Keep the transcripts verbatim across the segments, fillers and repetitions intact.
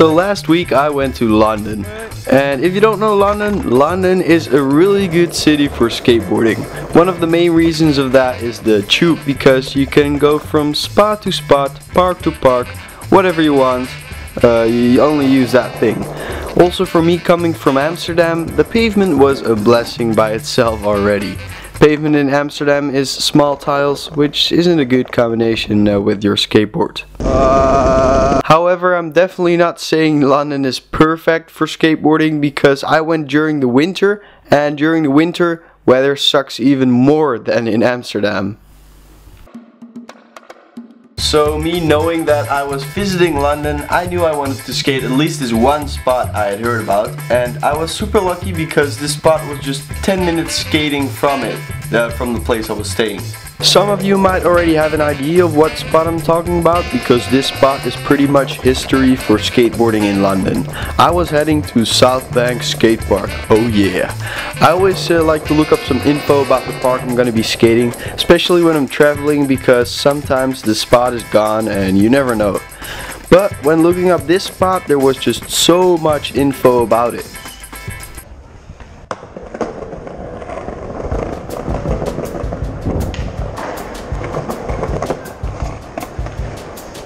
So last week I went to London, and if you don't know London, London is a really good city for skateboarding. One of the main reasons of that is the tube, because you can go from spot to spot, park to park, whatever you want. Uh, you only use that thing. Also, for me coming from Amsterdam, the pavement was a blessing by itself already. Pavement in Amsterdam is small tiles, which isn't a good combination uh, with your skateboard. Uh... However, I'm definitely not saying London is perfect for skateboarding, because I went during the winter, and during the winter, weather sucks even more than in Amsterdam. So me knowing that I was visiting London, I knew I wanted to skate at least this one spot I had heard about, and I was super lucky because this spot was just ten minutes skating from it, uh, from the place I was staying. Some of you might already have an idea of what spot I'm talking about, because this spot is pretty much history for skateboarding in London. I was heading to Southbank Skatepark, oh yeah. I always uh, like to look up some info about the park I'm gonna be skating, especially when I'm traveling, because sometimes the spot is gone and you never know. But when looking up this spot, there was just so much info about it.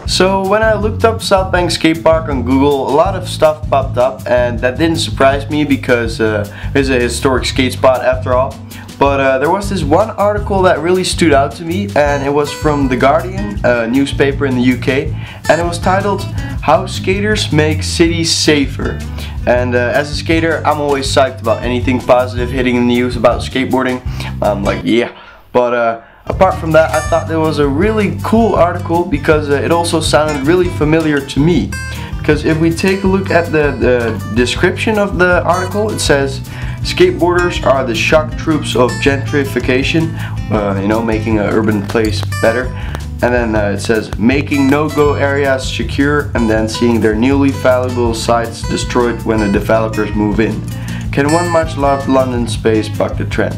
So when I looked up Southbank Skatepark on Google, a lot of stuff popped up, and that didn't surprise me because uh, it's a historic skate spot after all. But uh, there was this one article that really stood out to me, and it was from The Guardian, a newspaper in the U K, and it was titled "How Skaters Make Cities Safer." And uh, as a skater, I'm always psyched about anything positive hitting the news about skateboarding. I'm like, yeah, but uh, apart from that, I thought there was a really cool article because uh, it also sounded really familiar to me. Because if we take a look at the, the description of the article, it says skateboarders are the shock troops of gentrification, uh, you know, making an urban place better. And then uh, it says making no-go areas secure and then seeing their newly valuable sites destroyed when the developers move in. Can one much-loved London space buck the trend?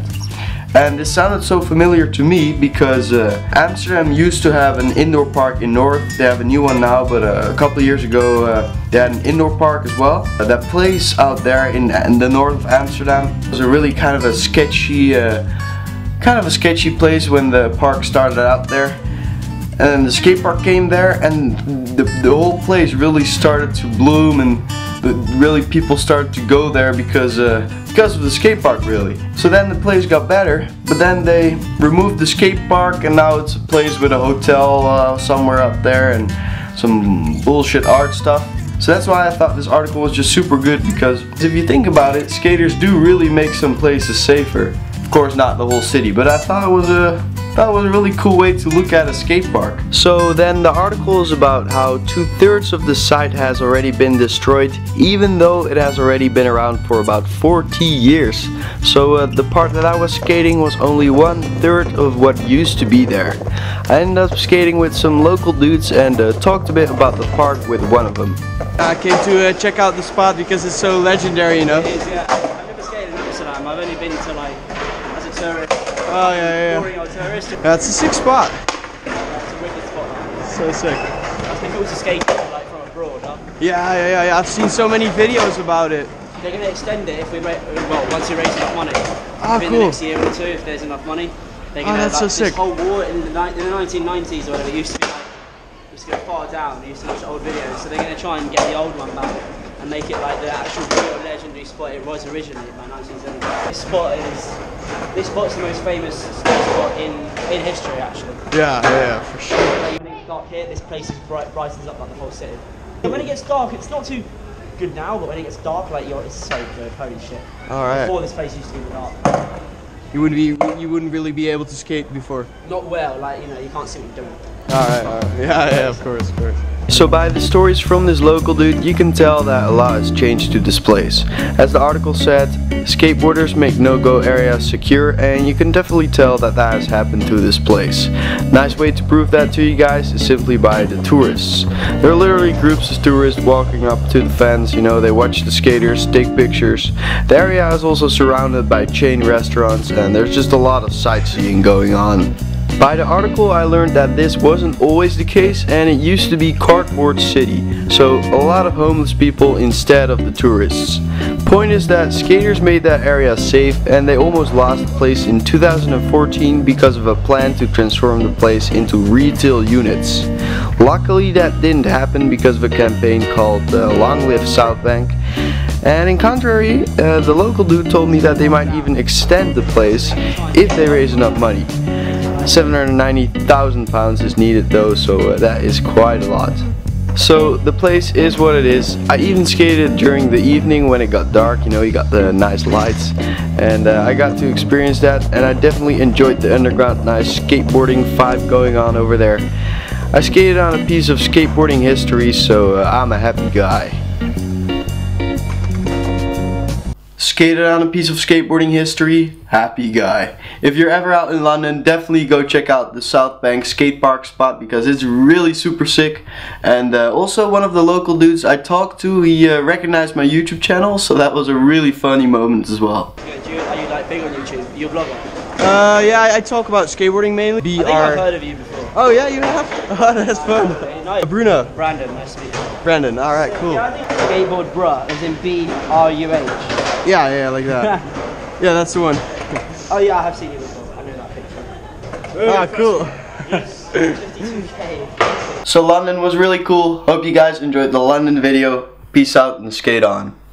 And this sounded so familiar to me because uh, Amsterdam used to have an indoor park in North. They have a new one now, but uh, a couple of years ago uh, they had an indoor park as well. Uh, that place out there in, in the north of Amsterdam was a really kind of a sketchy, uh, kind of a sketchy place when the park started out there. And then the skate park came there, and the, the whole place really started to bloom, and really people started to go there because uh, because of the skate park really. So then the place got better, but then they removed the skate park, and now it's a place with a hotel uh, somewhere up there and some bullshit art stuff. So that's why I thought this article was just super good, because if you think about it, skaters do really make some places safer. Of course not the whole city, but I thought it was a That was a really cool way to look at a skate park. So then the article is about how two-thirds of the site has already been destroyed, even though it has already been around for about forty years. So uh, the part that I was skating was only one-third of what used to be there. I ended up skating with some local dudes and uh, talked a bit about the park with one of them. I came to uh, check out the spot because it's so legendary, you know. It is, yeah. I've never skated in Amsterdam. I've only been to, like, as a tourist. Oh yeah, yeah, yeah. That's a sick spot. That's a wicked spot, man. So sick. I think it was a skate like from abroad, huh? Yeah, yeah, yeah, yeah. I've seen so many videos about it. They're gonna extend it if we make, well, once we raise enough money. Ah, cool. In the next year or two, if there's enough money, they're gonna. Oh, that's like, so sick. This whole war in the, in the nineteen nineties or whatever, it used to be like, it used to go far down. They used to watch old videos, so they're gonna try and get the old one back and make it like the actual real legendary spot it was originally by nineteen seventy. This spot is. This spot's the most famous skate spot in, in history, actually. Yeah, yeah, for sure. When it's dark here, this place is bright, brightens up like the whole city. And when it gets dark, it's not too good now, but when it gets dark, like, you're, it's so good, holy shit. Alright. Before, this place used to be dark. You wouldn't, be, you wouldn't really be able to skate before? Not well, like, you know, you can't see what you're doing. Alright, alright. Yeah, yeah, of course, of course. So by the stories from this local dude, you can tell that a lot has changed to this place. As the article said, skateboarders make no-go areas secure, and you can definitely tell that that has happened to this place. Nice way to prove that to you guys is simply by the tourists. There are literally groups of tourists walking up to the fence, you know, they watch the skaters, take pictures. The area is also surrounded by chain restaurants, and there's just a lot of sightseeing going on. By the article I learned that this wasn't always the case and it used to be Cardboard City, so a lot of homeless people instead of the tourists. Point is that skaters made that area safe and they almost lost the place in two thousand fourteen because of a plan to transform the place into retail units. Luckily that didn't happen because of a campaign called uh, Long Live Southbank. And in contrary, uh, the local dude told me that they might even extend the place if they raise enough money. seven hundred ninety thousand pounds is needed though, so uh, that is quite a lot. So the place is what it is. I even skated during the evening when it got dark, you know, you got the nice lights. And uh, I got to experience that, and I definitely enjoyed the underground nice skateboarding vibe going on over there. I skated on a piece of skateboarding history, so uh, I'm a happy guy. Skated on a piece of skateboarding history, happy guy. If you're ever out in London, definitely go check out the Southbank Skatepark spot because it's really super sick. And uh, also one of the local dudes I talked to, he uh, recognized my YouTube channel, so that was a really funny moment as well. Yeah, do you, are you like big on YouTube? You're a vlogger? Uh, yeah, I, I talk about skateboarding mainly. B R. I think I've heard of you before. Oh yeah, you have? Oh, that's fun. Uh, Bruno. Brandon, nice to meet you. Brandon, alright, cool. Skateboard Bruh, as in B R U H. Yeah, yeah, like that. Yeah, that's the one. Oh yeah, I have seen you before. I know that picture. Ooh, ah, cool. Yes. fifty-two K. So London was really cool. Hope you guys enjoyed the London video. Peace out and skate on.